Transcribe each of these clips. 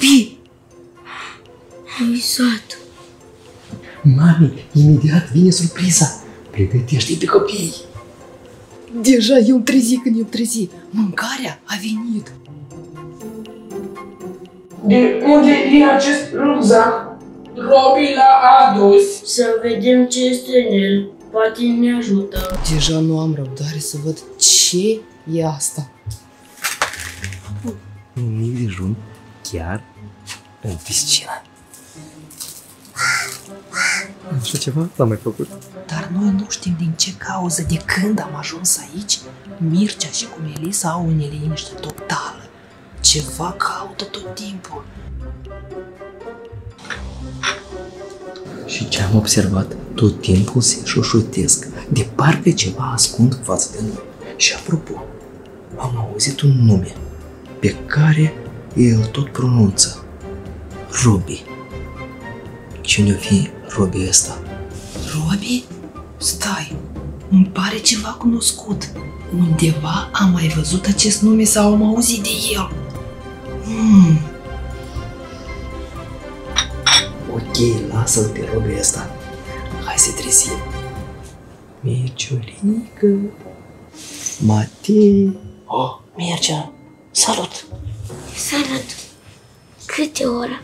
Robi! Am visat. Mami, imediat vine surpriza. Pregătește-te, copii! Deja eu trezi când eu trezi. Mâncarea a venit. De unde e acest rucsac? Robi l-a adus. Să vedem ce este în el. Poate ne ajută. Deja nu am răbdare să văd ce e asta. Un mic dejun chiar în piscină. Așa ceva l-am mai făcut. Dar noi nu știm din ce cauză, de când am ajuns aici, Mircea și cu Melissa au o neliniște totală. Ceva caută tot timpul. Și ce am observat, tot timpul se șoșotesc, de parcă ceva ascund față de noi. Și apropo, am auzit un nume pe care el tot pronunță. Robi. Cine-o fi Robi ăsta? Robi? Stai, îmi pare ceva cunoscut. Undeva am mai văzut acest nume sau am auzit de el. Ok, lasă-l pe Robi ăsta. Hai să trezim. Mirciulică. Matei. Oh, Mircea. Salut! Salut! Câte ora?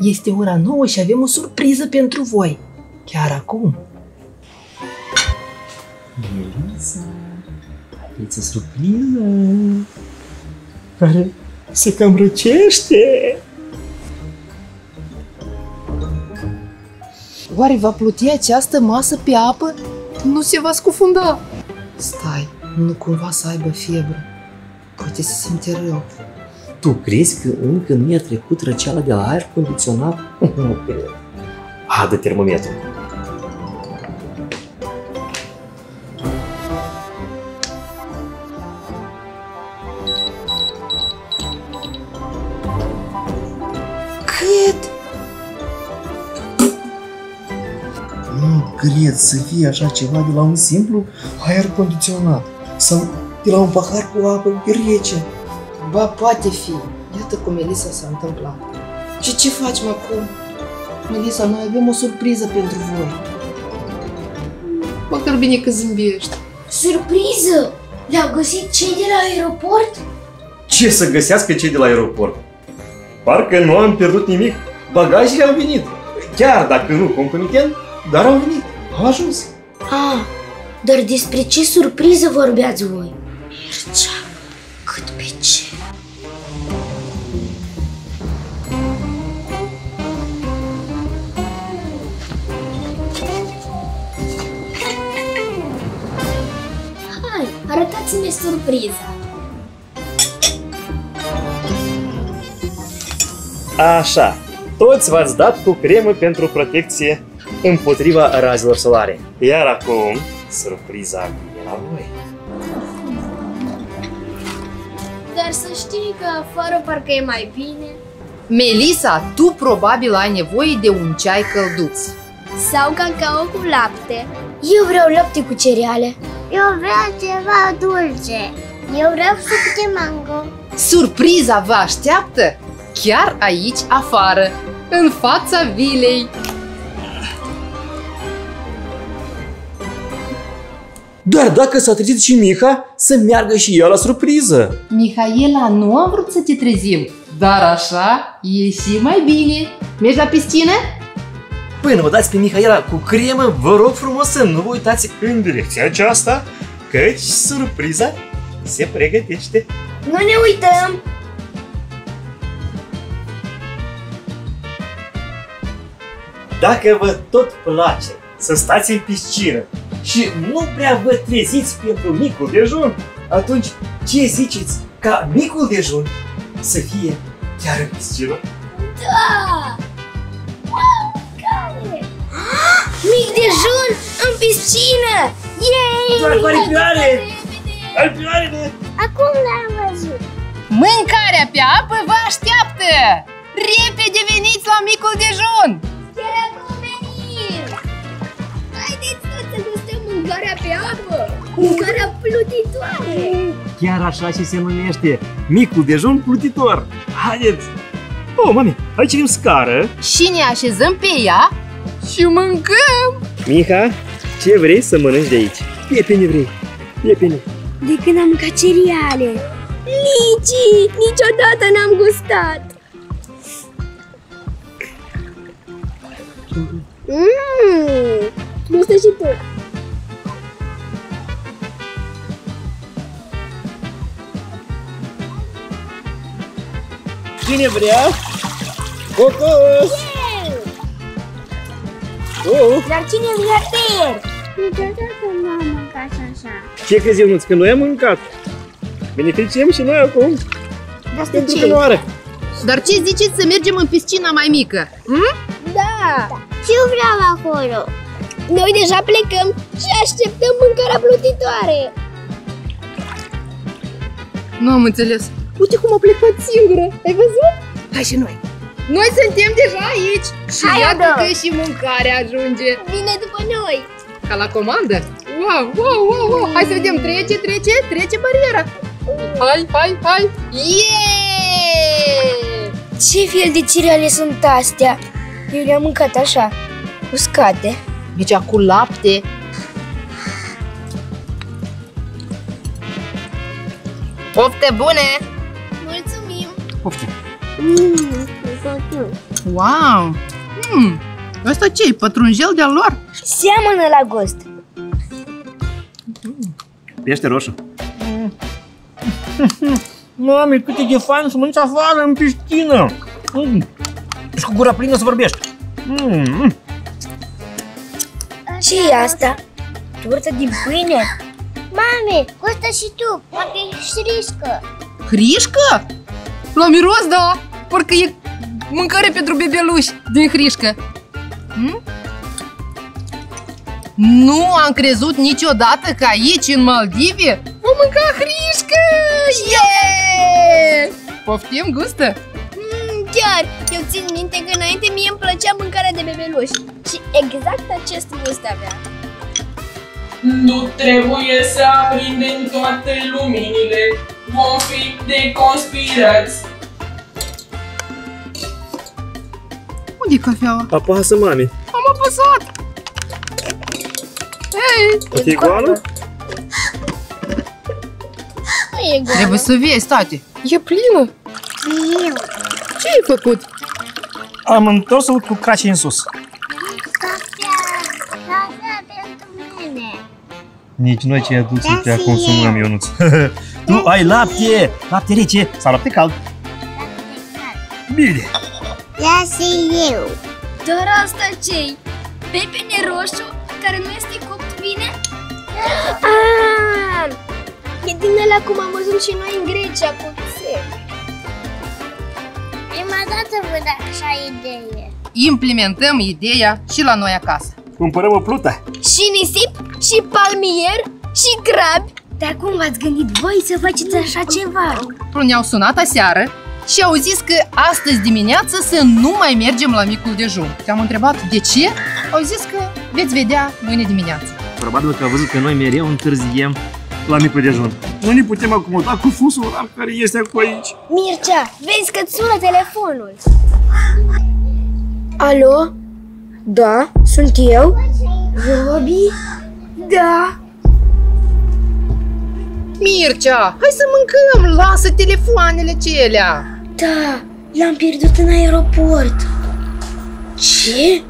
Este ora 9 și avem o surpriză pentru voi. Chiar acum. Melissa, aveți o surpriză care se cam răcește. Oare va pluti această masă pe apă? Nu se va scufunda. Stai, nu cumva să aibă fiebră. Poate se simte rău. Tu crezi că încă nu i-a trecut răceala de la aer condiționat? Nu cred. Adă termometrul. Cât? Nu cred să fie așa ceva de la un simplu aer condiționat sau de la un pahar cu apă rece. Ba, poate fi. Iată cum Melissa s-a întâmplat. Și ce facem acum? Melissa, noi avem o surpriză pentru voi. Măcar bine că zâmbești. Surpriză? Le-au găsit cei de la aeroport? Ce să găsească cei de la aeroport? Parcă nu am pierdut nimic. Bagajele au venit. Chiar dacă nu concomitent, dar au venit. Au ajuns. Ah, dar despre ce surpriză vorbeați voi? Mircea, cât pe ce? Hai, arătați-mi surpriza! Așa, toți v-ați dat cu cremă pentru protecție împotriva razelor solare. Iar acum, surpriza e la voi. Dar să știi că fără parcă e mai bine. Melissa, tu probabil ai nevoie de un ceai călduț. Sau cacao cu lapte. Eu vreau lapte cu cereale. Eu vreau ceva dulce. Eu vreau suc de mango. Surpriza vă așteaptă chiar aici afară, în fața vilei. Dar dacă s-a trezit și Miha, să meargă și ea la surpriză. Mihaela, nu am vrut să te trezim, dar așa e și mai bine. Mergi la piscină? Până o dați pe Mihaela cu cremă, vă rog frumos să nu vă uitați în direcția aceasta, căci surpriza se pregătește. Nu ne uităm! Dacă vă tot place să stați în piscină și nu prea vă treziți pentru micul dejun, atunci ce ziceți ca micul dejun să fie chiar în piscină? Da! Wow, care! Mic dejun în piscină! Yay! Doar cu aripioare! Aripioarele! Acum l-am văzut! Mâncarea pe apă vă așteaptă! Repede veniți la micul dejun! Mâncarea pe apă! Mâncarea plutitoare! Chiar așa și se numește, micul dejun plutitor! Haideți! Oh, mami, aici e o scară. Și ne așezăm pe ea și mâncăm. Miha, ce vrei să mănânci de aici? Piepene vrei, piepene. De când am mâncat cereale. Lici, niciodată n-am gustat. Gustă și tu. Cine vrea? Cocos! Dar cine vrea tăier? Niciodată nu am mâncat așa. Ce crezi, Ionuț, că noi am mâncat? Beneficiem și noi acum. Pentru că nu are. Dar ce ziceți să mergem în piscina mai mică? Da! Și eu vreau acolo. Noi deja plecăm și așteptăm mâncarea plutitoare. Nu am înțeles. Uite cum a plecat singură, ai văzut? Hai și noi! Noi suntem deja aici și iată că și mâncarea ajunge! Vine după noi! Ca la comandă? Wow, wow, wow, wow! Hai să vedem, trece bariera! Hai! Yeah! Ce fel de cereale sunt astea? Eu le-am mâncat așa, uscate. Deci cu lapte. Pofte bune! Mulțumim! Poftim! Wow! Asta ce-i? Pătrunjel de-al lor? Seamănă la gust! Pește roșu! Mami, cât e de fain să mănânci afară, în piscină! Și cu gura plină să vorbești! Ce-i asta? Turtă din pâine? Mami, gustă și tu, poate și hrișcă. Hrișcă? La miros, da, parcă e mâncare pentru bebeluși din hrișcă. Nu am crezut niciodată că aici, în Maldive, vom mânca hrișcă! Yeah! Poftim, gustă? Chiar, eu țin minte că înainte mie îmi plăcea mâncarea de bebeluși și exact acest gust avea. Nu trebuie să aprindem toate luminile, vom fi deconspirați. Unde-i cafeaua? Apasă, mami. Am apăsat! Hei! E goală? Nu e goală. Trebuie să vezi, tate. E plină. Ce-ai făcut? Am întors-o cu cracii în sus. Nici noi ce-i adus te consumăm, Ionuț. Nu, ai lapte! Lapte rece sau lapte cald? Lapte cald. Bine! Lasă eu! Doar asta ce-i? Pepene roșu, care nu este copt bine? Aaaa! E din ăla cum am văzut și noi în Grecia, cu țel. Prima dată văd așa idee. Implementăm ideea și la noi acasă. Cumpărăm o plută. Și nisip! Și palmier, și crabi. Dar cum v-ați gândit voi să faceți așa ceva? Ne-au sunat aseară și au zis că astăzi dimineață să nu mai mergem la micul dejun. Te-am întrebat de ce? Au zis că veți vedea mâine dimineață. Probabil că au văzut că noi mereu întârziem la micul dejun. Nu ne putem acomoda cu fusul orar care este acolo aici. Mircea, vezi că-ți sună telefonul. Alo? Da, sunt eu. Robi? Da! Mircea, hai să mâncăm! Lasă telefoanele acelea! Da, l-am pierdut în aeroport. Ce?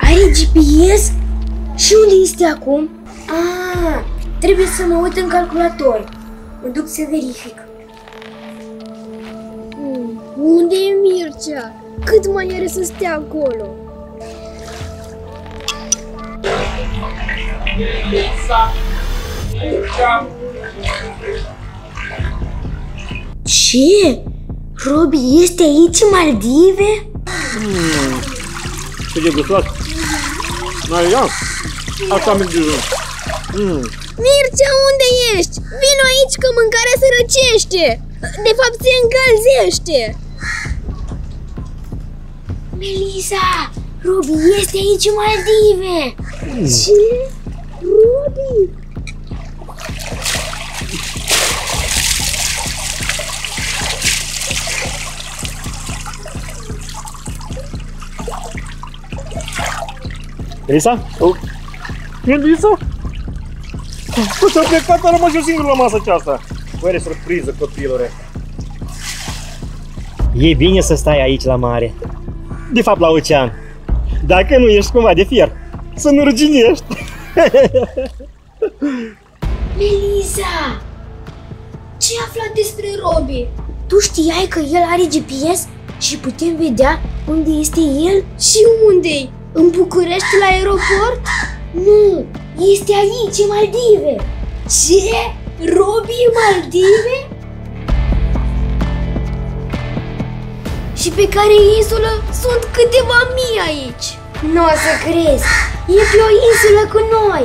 Are GPS? Și unde este acum? Ah, trebuie să mă uit în calculator. Mă duc să verific. Unde e Mircea? Cât mai are să stea acolo? Ce? Robi este aici în Maldive? Ce degustat! Marian, asta merge jos! Mircea, unde ești? Vino aici că mâncarea se răcește! De fapt, se încălzește! Melissa, Robi este aici în Maldive! Ce? Robi! Melissa? Melissa? S-a plecat, a rămas eu singur la masă aceasta. Băi, are surpriză, copilule. E bine să stai aici la mare. De fapt, la ocean. Dacă nu ești cumva de fier, să nu ruginești. Melissa! Ce ai aflat despre Robi? Tu știai că el are GPS și putem vedea unde este el? Și unde-i? În București, la aeroport? Nu! Este aici, în Maldive! Ce? Robi în Maldive? Și pe care insulă sunt câteva mii aici! Nu o să crezi! E pe o insulă cu noi!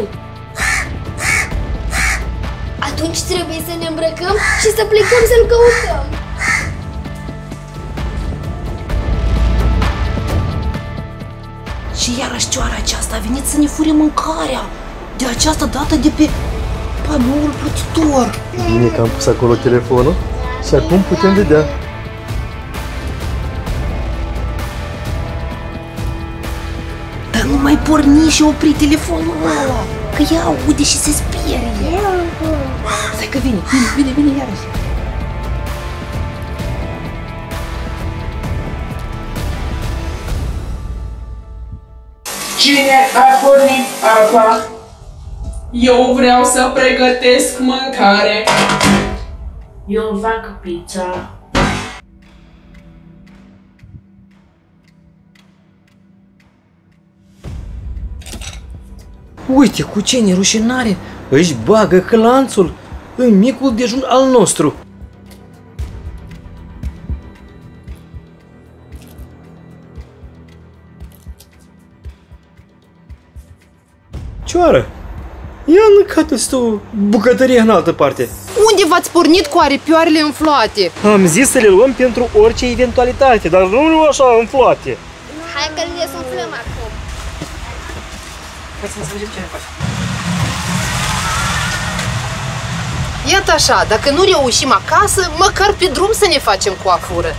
Atunci trebuie să ne îmbrăcăm și să plecăm să-l căutăm! Și iarăși cioara aceasta a venit să ne fure mâncarea! De această dată de pe panoul plutitor! Bine că am pus acolo telefonul și acum putem vedea! Dar nu mai porni și opri telefonul ăla! Că ea aude și se sperie! Stai că vine, vine iarăși! Cine a pornit apa? Eu vreau să pregătesc mâncare. Eu fac pizza. Uite cu ce nerușinare își bagă clanțul în micul dejun al nostru. Cioară! Ia încătă-ți tu bucătărie în altă parte. Unde v-ați pornit cu aripioarele înfluate? Am zis să le luăm pentru orice eventualitate, dar nu așa înfluate. Hai că le desumflăm acum. Hai să vedem ce ne face. Iată așa, dacă nu reușim acasă, măcar pe drum să ne facem coafură.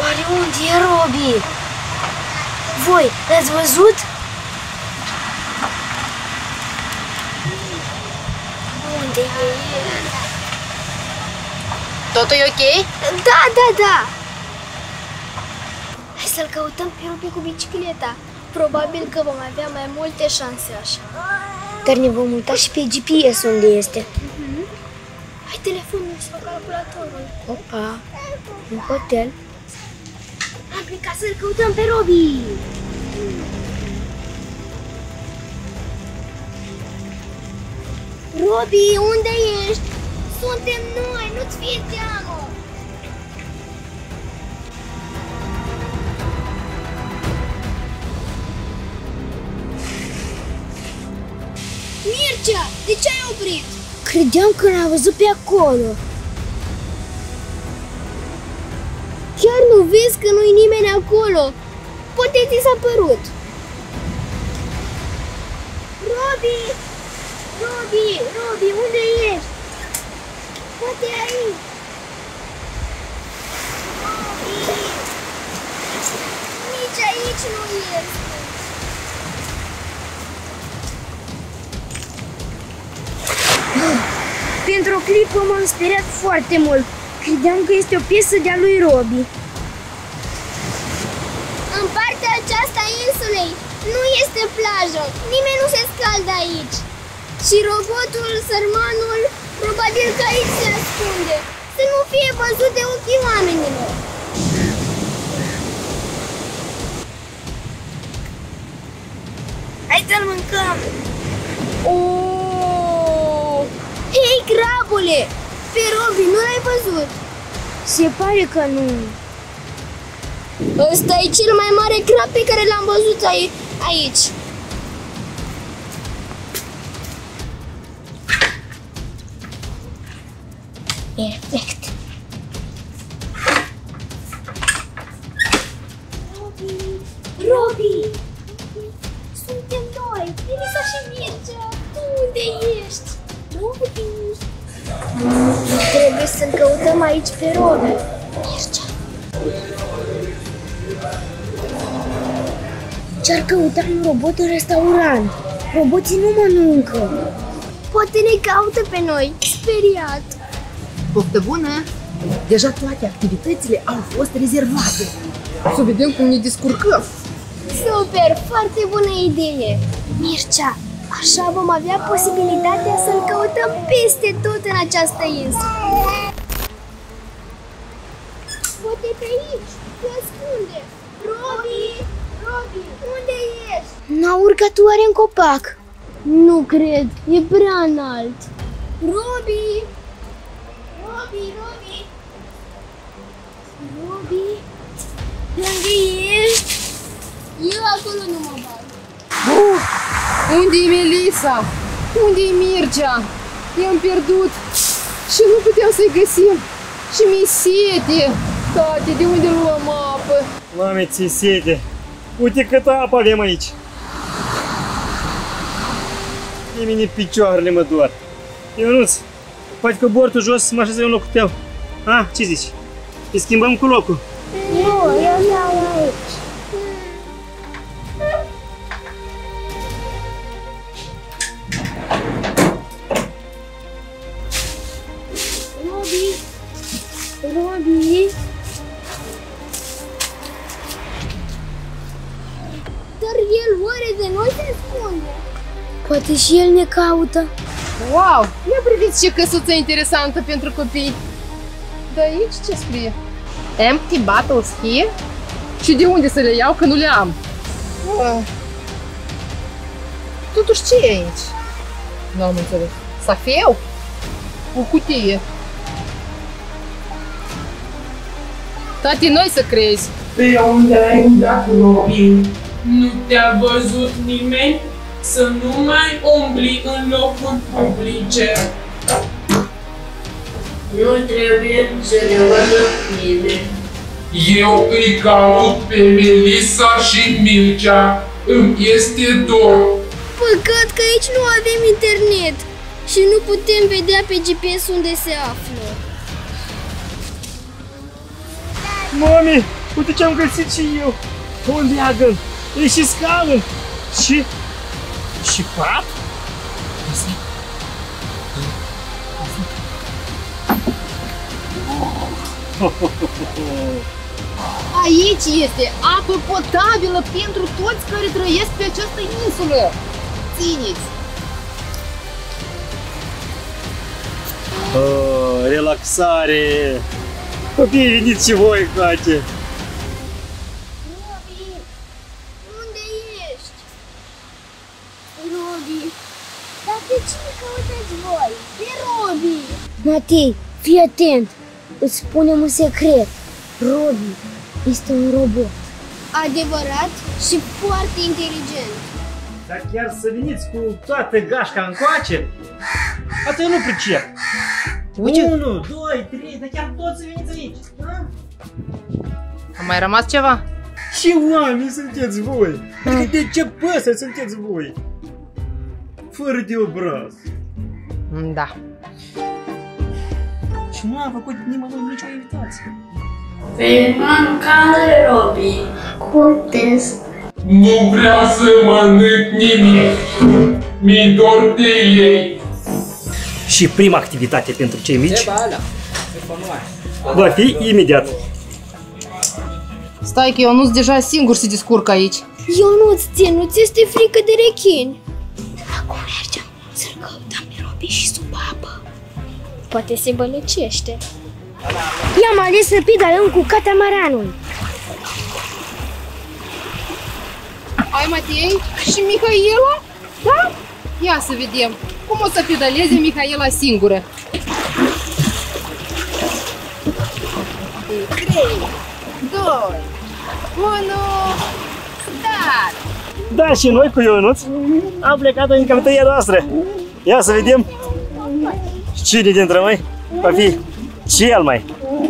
Oare unde e Robi? Voi, l-ați văzut? Unde e el? Totul e ok? Da! Hai să-l căutăm pe Robi cu bicicleta. Probabil că vom avea mai multe șanse așa. Dar ne vom uita și pe GPS unde este. Hai telefonul sau calculatorul. Opa, un hotel. Am plecat să-l căutăm pe Robi! Robi, unde ești? Suntem noi, nu-ți fie teamă! Mircea, de ce ai oprit? Credeam că l-am văzut pe acolo. Chiar nu vezi că nu-i nimeni acolo? Poate ți s-a părut. Robi, unde ești? Poate aici. Robi! Nici aici nu ești. Pentru o clipă m-am speriat foarte mult. Credeam că este o piesă de-a lui Robi. În partea aceasta a insulei nu este plajă, nimeni nu se scaldă aici. Și robotul, sărmanul, probabil că aici se ascunde, să nu fie văzut de ochii oamenilor. Hai să-l mâncăm! Hei, crabule! Pe Robi, nu l-ai văzut? Se pare că nu. Ăsta e cel mai mare crab pe care l-am văzut aici. Perfect. Robi! Suntem noi! Melissa și Mircea! Tu unde ești? Robi! Trebuie să-l căutăm aici pe Robi. Mircea! Ce-ar căuta un robot în restaurant? Roboții nu mănâncă. Poate ne caută pe noi, speriat. Poftă bună! Deja toate activitățile au fost rezervate. Să vedem cum ne descurcăm. Super! Foarte bună idee! Mircea, așa vom avea posibilitatea să-l căutăm peste tot în această insulă. Poate pe aici! Te ascunde! Robi! Robi! Unde ești? N-a urcat oare în copac? Nu cred, e prea înalt. Robi! Robi! Robi! Robi! Unde ești? Eu acolo nu mă bag. Unde e Melissa? Unde e Mircea? I-am pierdut și nu puteam să-i găsim. Și mi-e sete. Tati, de unde luăm apă? Mame, ți-e sete. Uite câtă apă avem aici. Mine picioarele mă doar. Ionuț, poate cobor tu jos să mă așez în locul tău. A, ce zici? Te schimbăm cu locul. Nu, eu stau aici. Robi! Robi! Dar el oare de noi se ascunde? Poate și el ne caută. Wow! Ia priviți ce căsuță interesantă pentru copii! Dar aici ce scrie? Empty bottles here? Și de unde să le iau că nu le am? Totuși ce e aici? Nu am înțeles. Safeu? O cutie. Tati, noi să crezi. Pe unde ai umblat, Robi? Nu te-a văzut nimeni? Să nu mai umbli în locuri publice. Nu trebuie să ne vadă nimeni. Eu îi caut pe Melissa și Mircea. Îmi este dor. Păcat că aici nu avem internet și nu putem vedea pe GPS unde se află. Mami, uite ce am găsit și eu. Un leagăn, e și scaun. Și pat? Aici este apă potabilă pentru toți care trăiesc pe această insulă. Țineți! Relaxare! Copii, veniți și voi, frate! Robi! Unde ești? Robi! Dar de ce îl căutați voi? De Robi! Matei, fii atent! Îți spunem un secret. Robi este un robot. Adevărat și foarte inteligent. Dar chiar să veniți cu toată gașca încoace? Asta eu nu pricep. 1, 2, 3, dar chiar toți să veniți aici. A? A mai rămas ceva? Ce oameni sunteți voi? Adică de ce păsări sunteți voi? Fără de obraz. Da. Și nu am făcut nimănui nicio invitație. Venim în care, Robi, curtez. Nu vreau să mănânc nimic. Mi-i dor de ei. Și prima activitate pentru cei mici va fi imediat. Stai că Ionuț deja singur se descurcă aici. Ionuț, ție nu-ți este frică de rechini? Acum mergem să-l căutăm pe Robi și sub apă. Poate se bălăcește. I-am ales rapid alăn cu catamaranul. Ai, Matei? Și Mihaela? Da? Ia să vedem cum o să pedaleze Mihaela singură. 3, 2, 1, start! Da, și noi cu Ionuț am plecat în căutăria noastră. Ia să vedem cine dintre noi va fi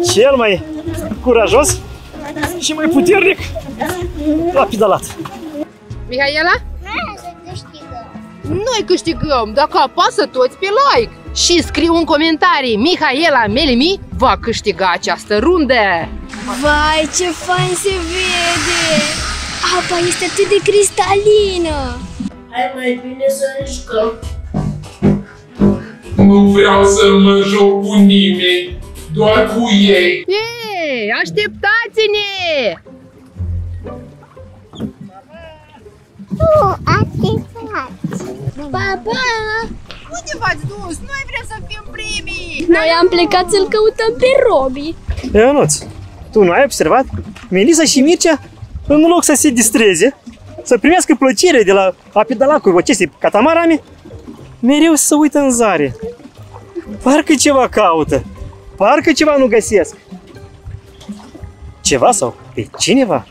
cel mai curajos și mai puternic la pedalat. Mihaela? Noi câștigăm! Dacă apasă toți pe like și scriu în comentarii Mihaela Melimi va câștiga această rundă! Vai, ce fain se vede! Apa este atât de cristalină! Hai mai bine să ne jucăm! Nu vreau să mă joc cu nimeni, doar cu ei! Ei, așteptați-ne! Pa, pa! Unde v-ați dus? Noi vrem să fim primii! Noi am plecat să-l căutăm pe Robi! Ionuț, tu nu ai observat? Melissa și Mircea, în loc să se distreze, să primească plăcere de la a pedala cu aceste catamarane, mereu să uită în zare. Parcă ceva caută, parcă ceva nu găsesc. Ceva sau pe cineva?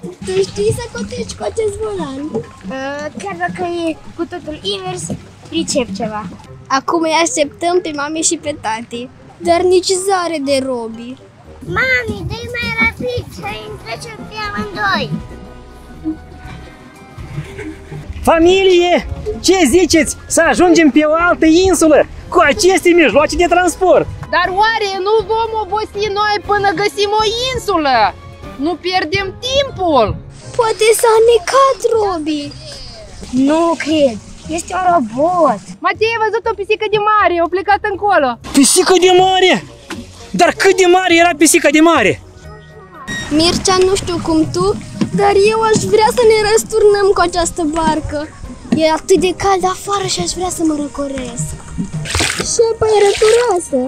Tu știi să coteci cu acest volan? Chiar dacă e cu totul invers, pricep ceva. Acum îi așteptăm pe mami și pe tati, dar nici zare de Robi. Mami, dă-i mai rapid să-i întrecem pe amândoi! Familie, ce ziceți să ajungem pe o altă insulă cu aceste mijloace de transport? Dar oare nu vom obosi noi până găsim o insulă? Nu pierdem timpul! Poate s-a necat, Robi! Nu cred! Este un robot! Matei a văzut o pisică de mare, a plecat încolo! Pisică de mare? Dar cât de mare era pisica de mare? Mircea, nu știu cum tu, dar eu aș vrea să ne răsturnăm cu această barcă. E atât de cald afară și aș vrea să mă răcoresc. Și apa e răturoasă.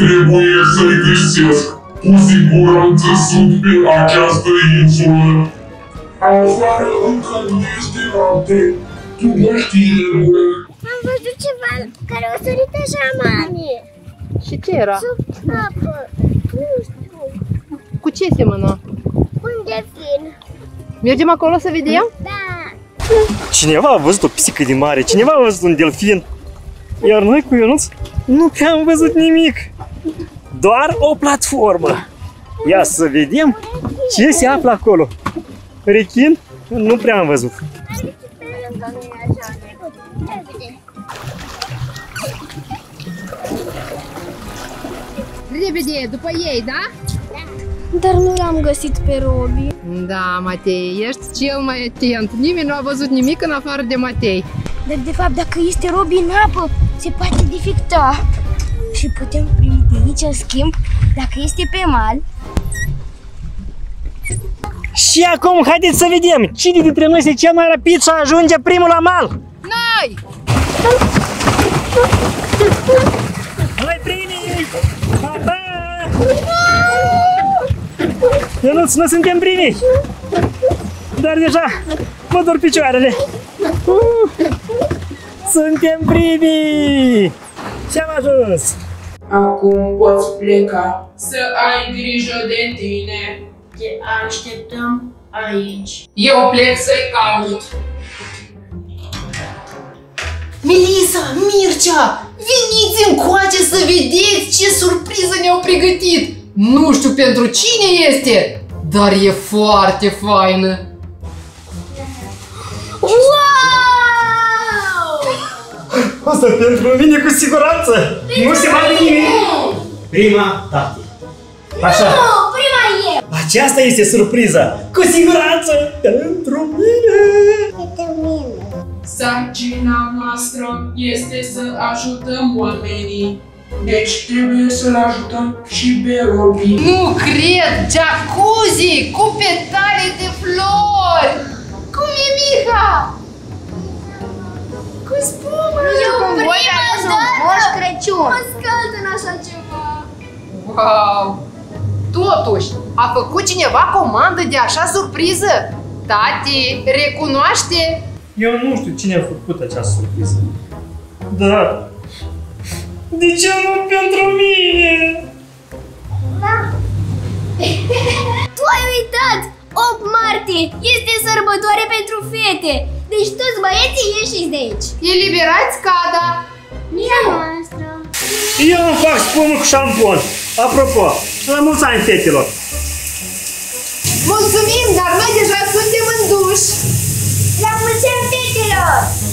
Trebuie să-i găsesc. Cu siguranță sunt pe această insulă. Afară încă nu este noapte. Tu mă știi de bună. Am văzut ceva care a sărit așa, mami. Și ce era? Sub apă, nu știu. Cu ce semăna? Un delfin. Mergem acolo să vedem? Da. Cineva a văzut o pisică de mare, cineva a văzut un delfin. Iar noi cu Ionuț nu prea am văzut nimic. Doar o platformă. Ia să vedem ce se află acolo. Rechin nu prea am văzut. Repede, după ei, da? Da. Dar nu l-am găsit pe Robi. Da, Matei, ești cel mai atent. Nimeni nu a văzut nimic în afară de Matei. Dar de fapt, dacă este Robi în apă, se poate defecta. Și putem primi de aici, în schimb, dacă este pe mal. Și acum, haideți să vedem cine dintre noi este cel mai rapid să ajunge primul la mal. Noi! Noi primii! Pa, pa! Ionuț, nu suntem primii! Dar deja mă dor picioarele! Suntem primii! Și-am ajuns! Acum poți pleca, să ai grijă de tine! Te așteptăm aici! Eu plec să-i caut! Melissa, Mircea, veniți încoace să vedeți ce surpriză ne-au pregătit! Nu știu pentru cine este, dar e foarte faină! Wow! Asta pentru mine cu siguranță! Nu se vadă nimic! Prima tati! Așa! Nu, prima eu! Aceasta este surpriza! Cu siguranță pentru mine! Sarcina noastră este să ajutăm oamenii. Deci trebuie să-l ajutăm și pe Robi. Nu cred! Jacuzzi cu petale de flori! Cum e Miha? Cu spumă! Eu prima dată mă scald în așa ceva! Wow! Totuși, a făcut cineva comandă de așa surpriză? Tati, recunoaște? Eu nu știu cine a făcut această surpriză, dar de ce nu pentru mine? Da. Tu ai uitat! 8 martie este sărbătoare pentru fete, deci toți băieții ieșiți de aici. Eliberați cada! Mia noastră! Eu nu fac spumul cu șampon. Apropo, la mulți ani fetelor! Mulțumim, dar noi deja suntem în duș! La mulți ani fetelor!